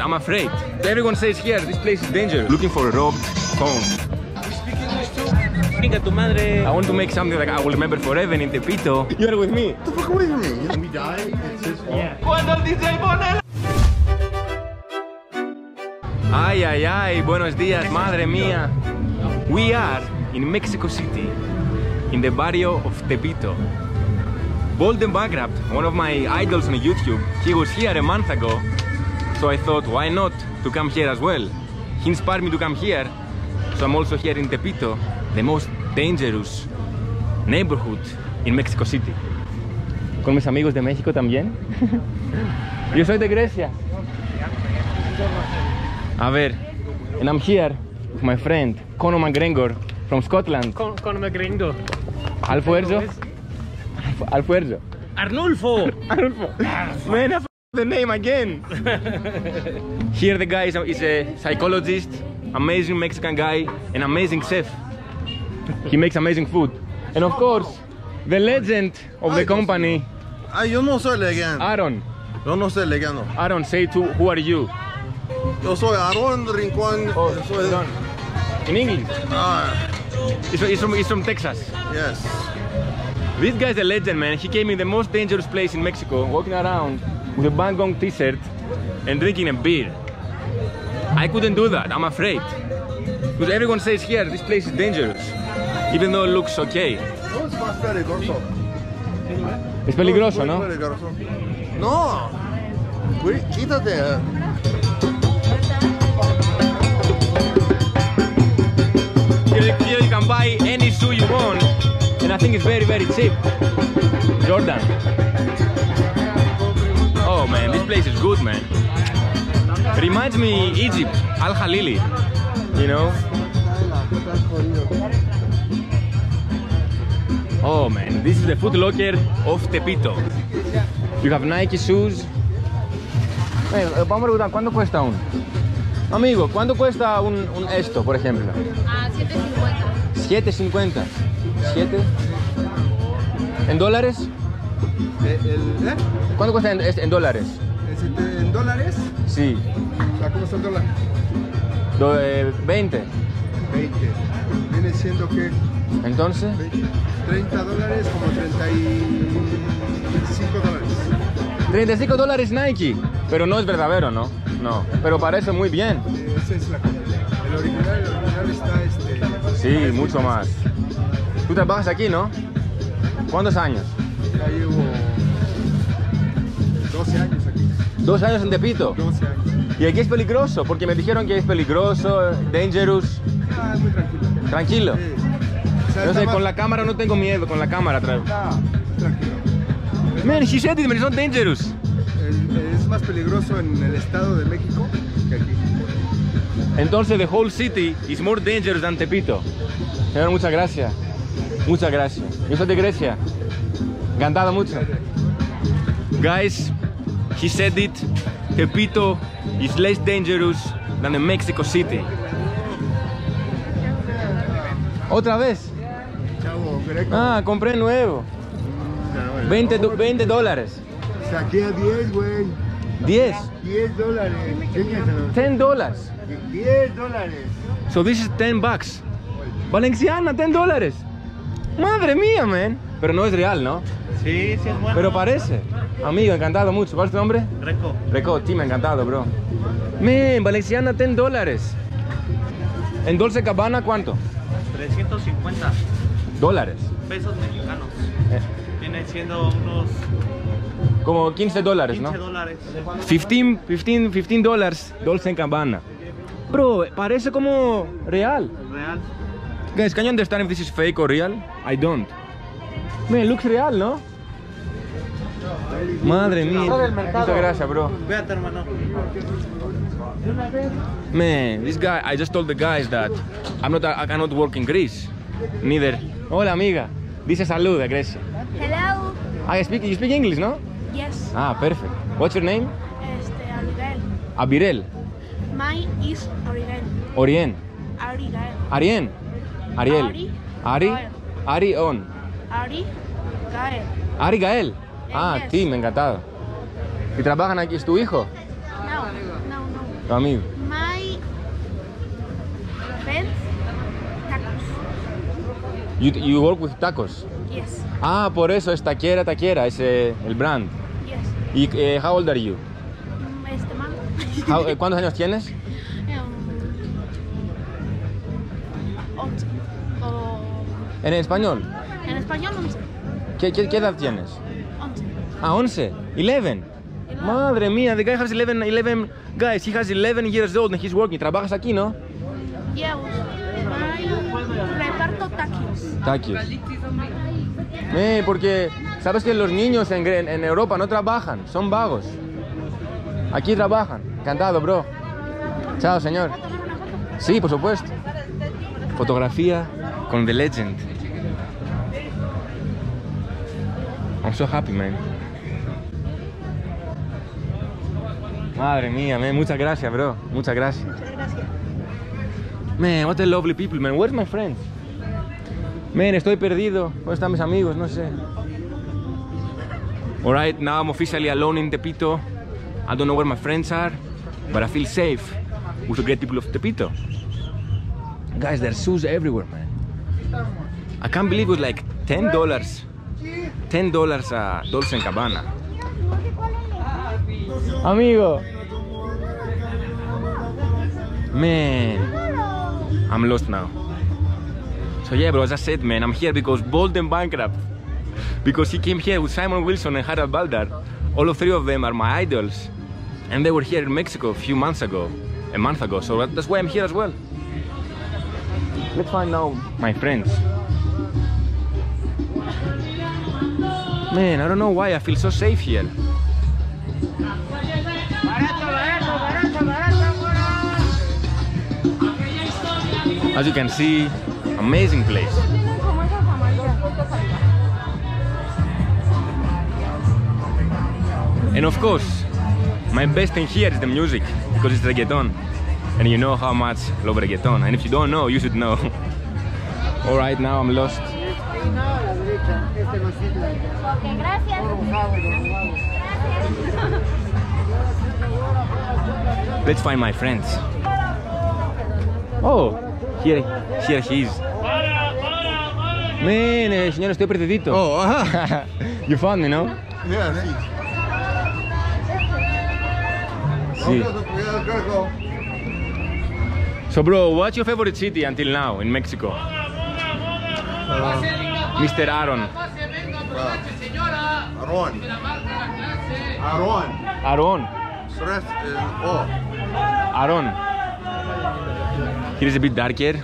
scared, I'm afraid. Everyone says here, this place is dangerous. Looking for a robbed home. You speak English too? I want to make something that I will remember forever in Tepito. You're with me. What the fuck away from me? When we die, it's his fault. Yeah. Ay, ay, ay, buenos días, madre mía. We are in Mexico City, in the barrio of Tepito. Bald and Bankrupt, one of my idols on YouTube, he was here a month ago, so I thought, why not to come here as well? He inspired me to come here, so I'm also here in Tepito, the most dangerous neighborhood in Mexico City. Con mis amigos de México también. Yo soy de Grecia. A ver, and I'm here with my friend Conor McGregor from Scotland. Conor McGregor. Alfuerzo. Alfuerzo. Arnulfo. Arnulfo. Man, I f***ed the name again. Here the guy is a psychologist, amazing Mexican guy, an amazing chef. He makes amazing food. And of course, the legend of the company. Yo no soy legend. Aaron. Yo no soy legend. Aaron, say to who are you? Yo soy Aaron Rincón. Oh, soy... In English? He's from Texas. Yes. This guy's a legend, man. He came in the most dangerous place in Mexico, walking around with a Bang Gong t-shirt and drinking a beer. I couldn't do that, I'm afraid. Because everyone says here, this place is dangerous. Even though it looks okay. No, it's más peligroso. Es peligroso, ¿no? No. Quítate. Here you can buy any shoe you want, and I think it's very, very cheap. Jordan. Oh man, this place is good, man. Reminds me Egypt, Al Halili, you know. Oh man, this is the Foot Locker of Tepito. You have Nike shoes. Hey, vamos a preguntar, ¿cuánto cuesta uno? Amigo, ¿cuánto cuesta un esto, por ejemplo? Ah, 7.50. ¿7? ¿En dólares? ¿Cuánto cuesta en dólares? ¿En dólares? Sí. ¿Cómo está el dólar? 20. 20. ¿Viene siendo qué? ¿Entonces? 20. 30 dólares como 35 dólares. 35 dólares Nike. Pero no es verdadero, ¿no? No, pero parece muy bien. Esa es la copia. El original está Sí, mucho más. Tú trabajas aquí, ¿no? ¿Cuántos años? Ya llevo 12 años aquí. ¿12 años en Tepito? 12 años. ¿Y aquí es peligroso? Porque me dijeron que es peligroso, dangerous. Ah, es muy tranquilo. ¿Tranquilo? Sí. O sea, con la cámara no tengo miedo, con la cámara. Tranquilo. Man, she said it's not dangerous. Es más peligroso en el estado de México que aquí. Entonces, the whole city is more dangerous than Tepito. Señor, muchas gracias. Muchas gracias. Yo soy de Grecia. Encantado mucho. Guys, he said it. Tepito is less dangerous than the Mexico City. ¿Otra vez? Ah, compré nuevo. 20 dólares. Saqué a 10, güey. ¿10? 10 dólares. 10 dólares. 10 dólares. So this is 10 bucks. Valenciana, 10 dólares. Madre mía, man. Pero no es real, ¿no? Sí, sí es bueno. Pero parece. Amigo, encantado mucho. ¿Cuál es tu nombre? Reco. Reco, sí, me ha encantado, bro. Man, Valenciana, 10 dólares. ¿En Dolce Gabbana cuánto? 350. ¿Dólares? Pesos mexicanos. Viene siendo unos... Como 15 dólares, ¿no? 15 dólares. 15 dólares, Dolce Gabbana. Bro, parece como real. Real. Guys, can you understand if this is fake or real? I don't. Man, looks real, ¿no? Madre mía. Muchas gracias, bro. Véate, hermano. Man, this guy, I just told the guys that I cannot work in Greece. Neither. Hola, amiga. Dice salud de Grecia. Hello. You speak English, no? Yes. Ah, perfect. What's your name? Abirel. Abirel. Mine is Orien. Orien. Ariel. Ariel. Ari Gael. Ari Gael. Ah, yes. Sí, me encantado. ¿Y trabajan aquí? ¿Es tu hijo? No, no, no. Camil. My friends, tacos. You work with tacos? Yes. Ah, por eso es Taquera, Taquera, es el brand. Yes. ¿Y how old are you? Este mango. ¿Cuántos años tienes? 11. ¿En español? En español 11. ¿Qué edad tienes? 11. Ah, 11. 11. Madre mía, the guy has 11, guys, he has 11 years old and he's working. ¿Trabajas aquí, no? Yeah, reparto taquios. Taquios. Porque sabes que los niños en Europa no trabajan, son vagos. Aquí trabajan. Encantado, bro. Chao, señor. Sí, por supuesto. Fotografía con The Legend. I'm so happy, man. Madre mía, man. Muchas gracias, bro. Muchas gracias. Muchas gracias. Man, what a lovely people, man. Where's my friends? Man, estoy perdido. ¿Dónde están mis amigos? No sé. Alright, now I'm officially alone in Tepito. I don't know where my friends are, but I feel safe with the great people of Tepito. Guys, there are shoes everywhere, man. I can't believe it was like $10. $10 a Dolce Gabbana. Amigo. Man, I'm lost now. So yeah, bro, as I said, man, I'm here because Bald and Bankrupt. Because he came here with Simon Wilson and Harald Baldr. All three of them are my idols. And they were here in Mexico a month ago, so that's why I'm here as well. Let's find out my friends. Man, I don't know why I feel so safe here. As you can see, amazing place. And of course, my best thing here is the music, because it's reggaeton. And you know how much I love reggaeton, and if you don't know, you should know. All right, now I'm lost. Let's find my friends. Oh, here he is. Man, señor, estoy perdidito. Oh, ajá. You found me, no? Yeah, sí. Sí. So bro, what's your favorite city until now in Mexico? Mr. Aaron. Aaron. Here is a bit darker.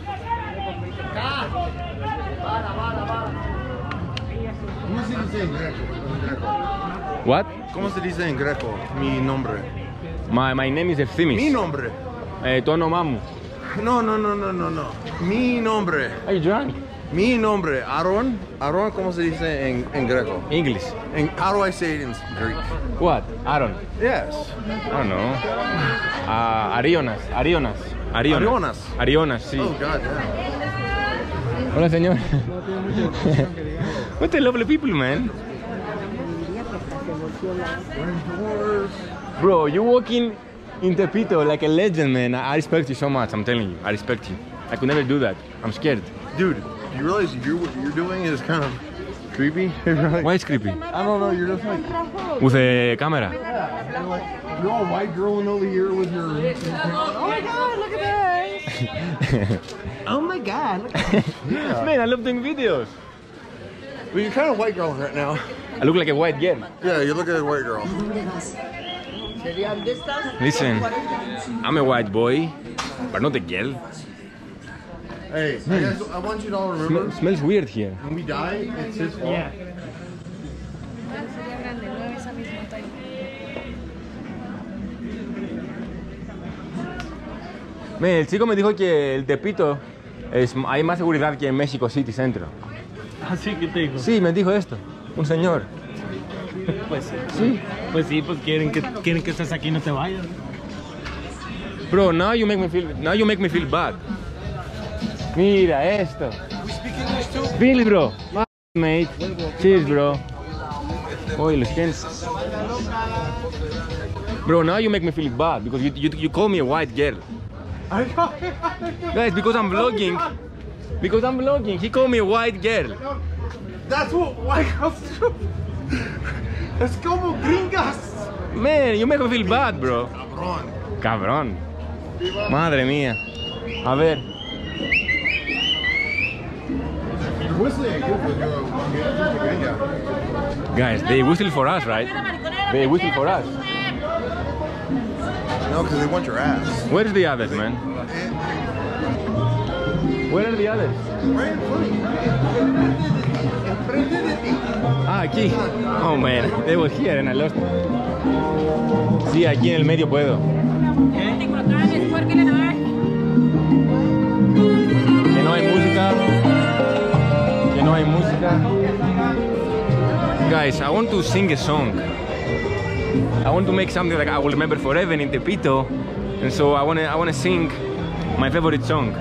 What? ¿Cómo se dice en greco? Mi nombre. My name is Efthimis. Mi nombre. Tu onomamu. No. Mi nombre. Are you drunk? Mi nombre, Aaron. Aaron, ¿cómo se dice en greco? English. How do I say it in Greek? What? Aaron? Yes. I don't know. Arionas, sí. Oh, God, yeah. Hola, señor. What a lovely people, man. Bro, you walking in Tepito, like a legend, man. I respect you so much, I'm telling you. I respect you. I could never do that. I'm scared. Dude, you realize what you're doing is kind of creepy? Like, why is creepy? I don't know, you're just like... With a camera? Yeah. You're like, you're all white girling over here with your... Oh my God, look at this! Oh my God, look at this! Yeah. Man, I love doing videos. Well, you're kind of white girl right now. I look like a white girl. Yeah, you look like a white girl. Listen, I'm a white boy, but not a girl. Hey, I want you to all remember. Smells weird here. When we die, it's his fault. Yeah. Man, el chico me dijo que el Tepito hay más seguridad que en Mexico City Centro. ¿Así que te dijo? Sí, me dijo esto. Un señor. Pues sí. Pues quieren que estés aquí y no te vayas. Bro, now you make me feel bad. Mira esto. We speak English too. Billy, bro. Mate. Cheers, bro. Oye, los gentes. Bro, now you make me feel bad because you call me a white girl. Guys, because I'm vlogging. Because I'm vlogging, he called me a white girl. That's what white girls do. Es como gringas. Man, you make me feel bad, bro. Cabrón. Cabrón. Madre mía. A ver. Guys, they whistle for us, right? They whistle for us. No, because they want your ass. Where's the others, man? Where are the others? Ah, aquí. Oh, man. They were here and I lost them. Sí, aquí en el medio puedo. Que no hay música. Que no hay música. Guys, I want to sing a song. I want to make something that I will remember forever in Tepito, and so I wanna sing my favorite song,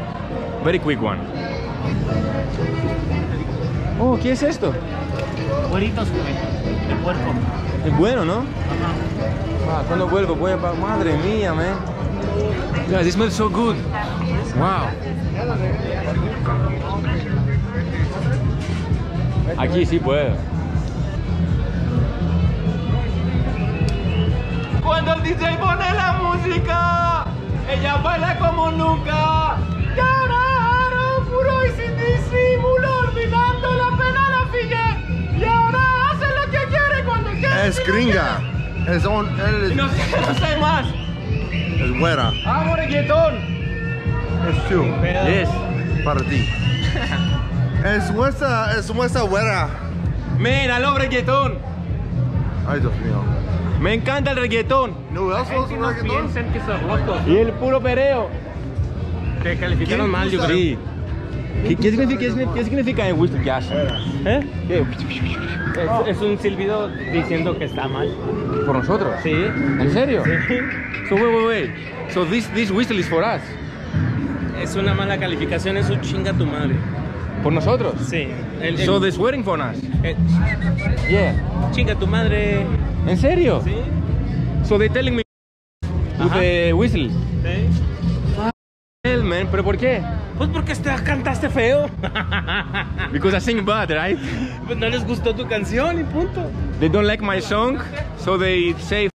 very quick one. Oh, ¿qué es esto? Cueritos de puerco. Es bueno, ¿no? Wow, cuando vuelvo, madre mía, man. Guys, it smells so good. Wow. Aquí sí puedo. Cuando el DJ pone la música, ella baila como nunca. Llorar, puro y sin disimulo, olvidando la pena la fille. Y ahora hace lo que quiere cuando quiere. Es gringa. Es on. Y no sé más. Es buena. Amo reggaeton. Es tú. Es para ti. Es nuestra güera. Man, I love reggaeton. Ay, Dios mío. Me encanta el reggaetón. No, piensen que son rotos. Y el puro pereo. Te calificaron mal, yo creo. ¿Qué significa en Whistle Jazz? ¿Eh? Es un silbido diciendo que está mal. ¿Por nosotros? Sí. ¿En serio? Sí. So wait. So this whistle is for us. Es una mala calificación, es un chinga tu madre. ¿Por nosotros? Sí. So they're swearing for us. Yeah. Chinga tu madre. ¿En serio? Sí. So they're telling me with the whistle. Sí. Hell, man, ¿pero por qué? Pues porque cantaste feo. Because I sing bad, right? Pues no les gustó tu canción y punto. They don't like my song, so they say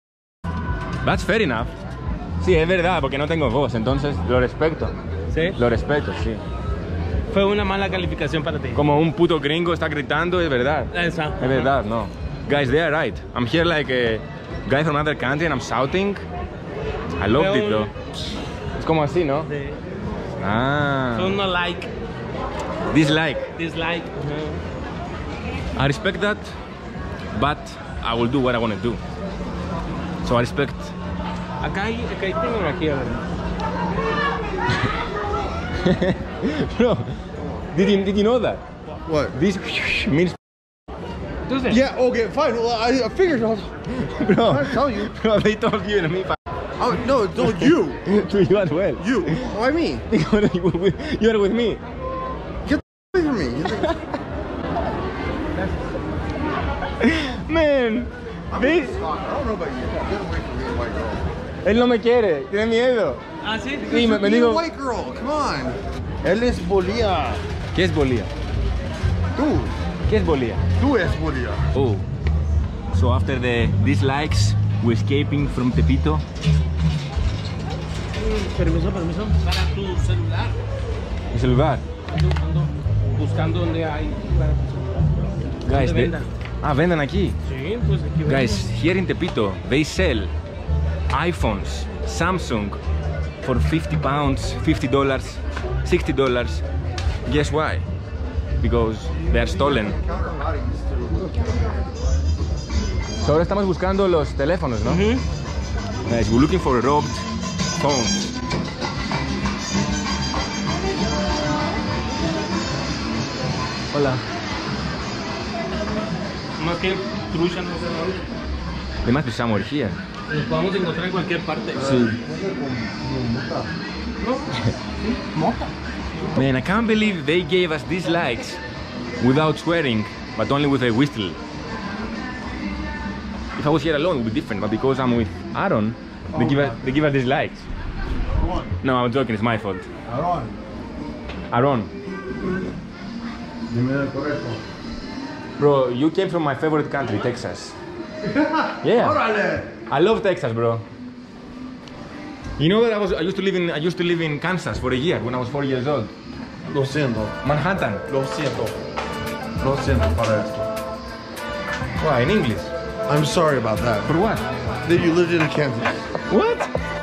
that's fair enough. Sí, es verdad, porque no tengo voz, entonces lo respeto. ¿Sí? Lo respeto, sí. Fue una mala calificación para ti. Como un puto gringo está gritando, es verdad. Exacto. Es verdad, no. Guys, they are right. I'm here like a guy from another country and I'm shouting. I loved it, though. Es como así, ¿no? Sí. Ah. So no like. Dislike. Dislike. I respect that, but I will do what I want to do. So I respect. Acá hay tengo una aquí, a ver. Bro, did you know that? What? This means. Yeah, okay, fine. Well, I figured out. Bro, I tell you. Bro, they told you and me. Oh, no, don't you. To you as well. You. Why me? You're with me. Get away from me. Man. This... I don't know about you. Get away from me, white girl. Él no me quiere. Tiene miedo. Ah, sí. Sí, me digo. White girl, come on. Él es bolía. ¿Qué es bolía? Tú. ¿Qué es bolía? Tú es bolía. Oh. So after the dislikes, we're escaping from Tepito. Permiso. Para tu celular. ¿Mi celular? Buscando donde hay. Guys, vendan aquí. Sí, pues aquí. Guys, here in Tepito, they sell iPhones, Samsung, for £50, $50, $60. Guess why? Because they are stolen. So ahora estamos buscando los teléfonos, ¿no? Nice, we're looking for robbed phones. Hola. Más que trucha no se roba. Hay más que somewhere here. Nos podemos encontrar en cualquier parte. Sí. ¿Mota? Man, I can't believe they gave us these likes without swearing, but only with a whistle. If I was here alone, it would be different, but because I'm with Aaron, they give us dislikes. No, I'm joking, it's my fault. Aaron. Aaron. Bro, you came from my favorite country, Texas. Yeah. I love Texas, bro. You know that I used to live in Kansas for a year when I was 4 years old. Lo siento. Manhattan. Lo siento. Lo siento para esto. Why, in English? I'm sorry about that. For what? That you lived in Kansas. What?